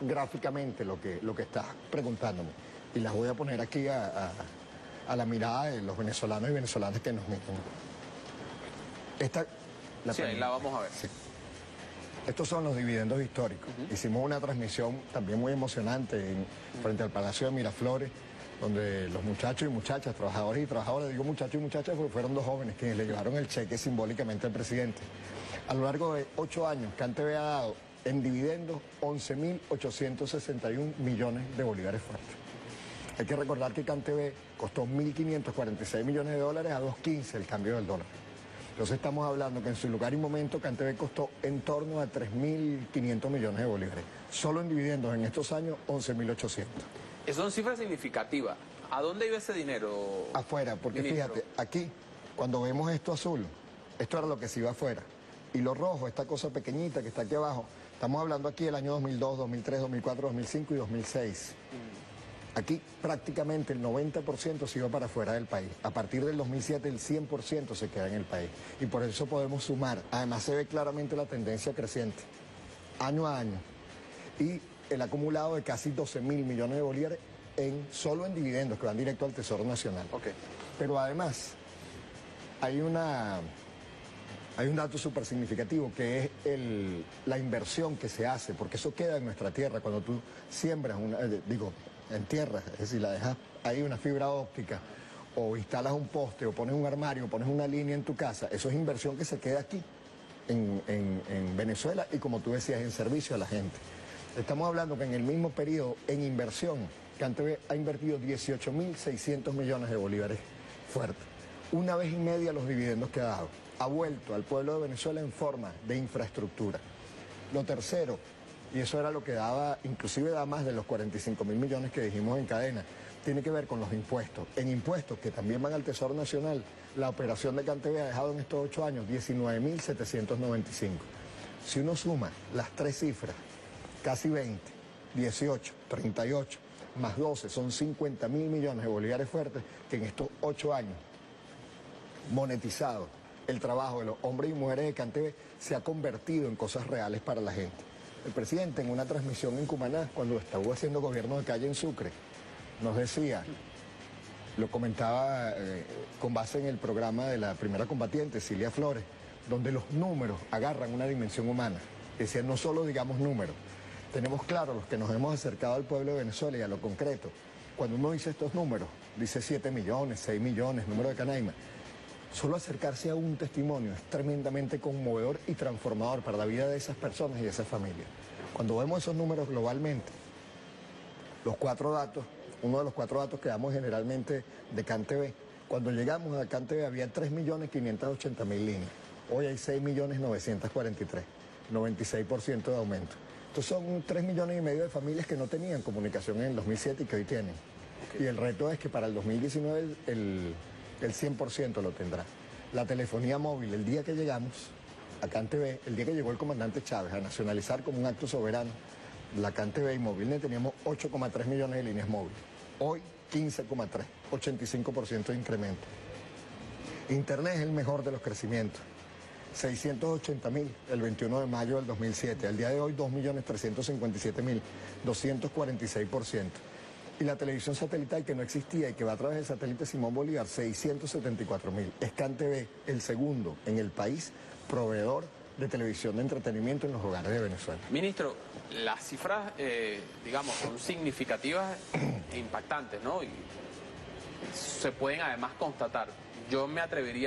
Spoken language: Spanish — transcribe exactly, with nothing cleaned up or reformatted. gráficamente lo que, lo que estás preguntándome. Y las voy a poner aquí a, a, a la mirada de los venezolanos y venezolanas que nos miran. Esta, la sí, ahí la vamos a ver. Sí. Estos son los dividendos históricos. Uh-huh. Hicimos una transmisión también muy emocionante en, uh-huh. frente al Palacio de Miraflores, donde los muchachos y muchachas, trabajadores y trabajadoras, digo muchachos y muchachas, porque fueron dos jóvenes quienes le llevaron el cheque simbólicamente al presidente. A lo largo de ocho años, CANTV ha dado en dividendos once mil ochocientos sesenta y un millones de bolívares fuertes. Hay que recordar que CANTV costó mil quinientos cuarenta y seis millones de dólares a dos quince el cambio del dólar. Entonces estamos hablando que en su lugar y momento CANTV costó en torno a tres mil quinientos millones de bolívares. Solo en dividendos en estos años once mil ochocientos. Son cifras significativas. ¿A dónde iba ese dinero? Afuera, porque ministro, fíjate, aquí, cuando vemos esto azul, esto era lo que se iba afuera. Y lo rojo, esta cosa pequeñita que está aquí abajo, estamos hablando aquí del año dos mil dos, dos mil tres, dos mil cuatro, dos mil cinco y dos mil seis. Aquí prácticamente el noventa por ciento se iba para afuera del país. A partir del dos mil siete el cien por ciento se queda en el país. Y por eso podemos sumar. Además se ve claramente la tendencia creciente, año a año. Y el acumulado de casi doce mil millones de bolívares en, solo en dividendos que van directo al Tesoro Nacional. Okay. Pero además hay, una, hay un dato súper significativo que es el, la inversión que se hace, porque eso queda en nuestra tierra. Cuando tú siembras, una, eh, digo, en tierra, es decir, la dejas ahí una fibra óptica, o instalas un poste, o pones un armario, o pones una línea en tu casa, eso es inversión que se queda aquí, en, en, en Venezuela, y como tú decías, en servicio a la gente. Estamos hablando que en el mismo periodo, en inversión, CANTV ha invertido dieciocho mil seiscientos millones de bolívares fuertes. Una vez y media los dividendos que ha dado. Ha vuelto al pueblo de Venezuela en forma de infraestructura. Lo tercero, y eso era lo que daba, inclusive da más de los cuarenta y cinco mil millones que dijimos en cadena, tiene que ver con los impuestos. En impuestos, que también van al Tesoro Nacional, la operación de CANTV ha dejado en estos ocho años diecinueve mil setecientos noventa y cinco. Si uno suma las tres cifras, casi veinte, dieciocho, treinta y ocho, más doce, son cincuenta mil millones de bolívares fuertes que en estos ocho años, monetizado el trabajo de los hombres y mujeres de CANTV, se ha convertido en cosas reales para la gente. El presidente en una transmisión en Cumaná, cuando estaba haciendo gobierno de calle en Sucre, nos decía, lo comentaba eh, con base en el programa de la primera combatiente, Silvia Flores, donde los números agarran una dimensión humana. Es decir, no solo digamos números. Tenemos claro, los que nos hemos acercado al pueblo de Venezuela y a lo concreto, cuando uno dice estos números, dice siete millones, seis millones, número de Canaima, solo acercarse a un testimonio es tremendamente conmovedor y transformador para la vida de esas personas y de esas familias. Cuando vemos esos números globalmente, los cuatro datos, uno de los cuatro datos que damos generalmente de CANTV, cuando llegamos a CANTV había tres millones quinientos ochenta mil líneas, hoy hay seis millones novecientos cuarenta y tres, noventa y seis por ciento de aumento. Estos son tres millones y medio de familias que no tenían comunicación en el dos mil siete y que hoy tienen. Okay. Y el reto es que para el dos mil diecinueve el, el cien por ciento lo tendrá. La telefonía móvil, el día que llegamos a CANTV, el día que llegó el comandante Chávez a nacionalizar como un acto soberano la CANTV y Móvilnet, teníamos ocho coma tres millones de líneas móviles. Hoy quince coma tres, ochenta y cinco por ciento de incremento. Internet es el mejor de los crecimientos. seiscientos ochenta mil el veintiuno de mayo del dos mil siete, al día de hoy dos millones trescientos cincuenta y siete mil, doscientos cuarenta y seis por ciento. Y la televisión satelital que no existía y que va a través del satélite Simón Bolívar, seiscientos setenta y cuatro mil. Es CANTV el segundo en el país proveedor de televisión de entretenimiento en los hogares de Venezuela. Ministro, las cifras, eh, digamos, son significativas e impactantes, ¿no? Y se pueden además constatar. Yo me atrevería...